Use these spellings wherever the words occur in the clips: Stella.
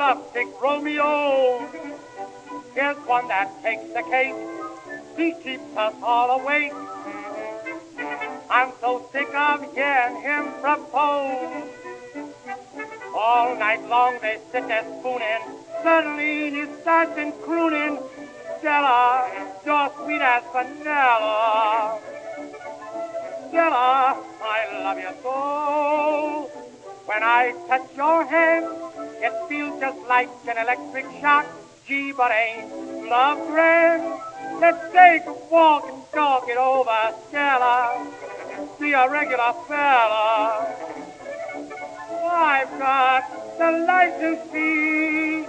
synoptic Romeo is one that takes the cake. He keeps us all awake. I'm so sick of hearing him propose. All night long they sit there spooning. Suddenly he starts in crooning. Stella, you're sweet as vanilla. Stella, I love you so. When I touch your hand, it feels just like an electric shock. Gee, but ain't love grand? Let's take a walk and talk it over, Stella. Be a regular fella. I've got the license fee.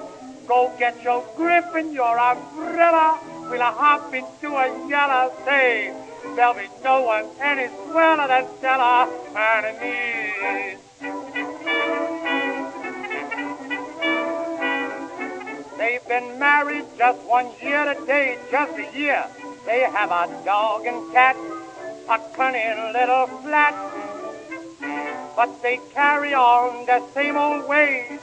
Go get your grip and your umbrella. We'll hop into a yellow day. There'll be no one any sweller than Stella and me. They've been married just 1 year today, just a year. They have a dog and cat, a cunning little flat. But they carry on the same old ways.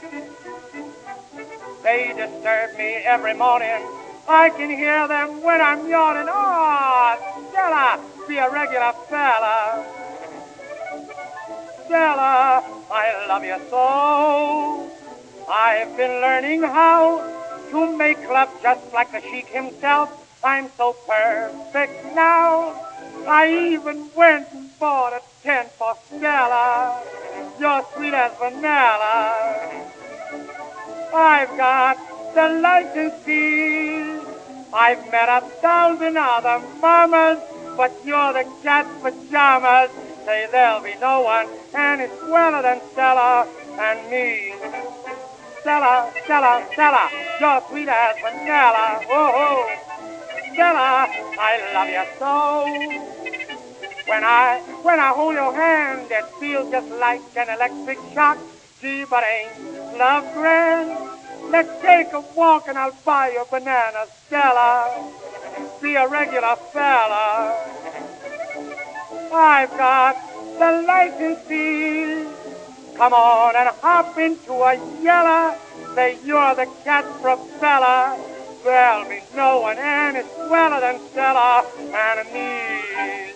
They disturb me every morning. I can hear them when I'm yawning. Ah, oh, Stella, be a regular fella. Stella, I love you so. I've been learning how to make love just like the sheik himself. I'm so perfect now. I even went and bought a tent for Stella. You're sweet as vanilla. I've got the license fee. I've met 1,000 other mamas, but you're the cat's pajamas. Say there'll be no one any sweller than Stella and me. Stella, Stella, Stella, you're sweet as vanilla. Oh, Stella, I love you so. When I hold your hand, it feels just like an electric shock. Gee, but ain't love grand? Let's take a walk and I'll buy you a banana, Stella. Be a regular fella. I've got the license fee. Come on and hop into a yeller. Say you're the cat propeller. There'll be no one any sweller than Stella and me.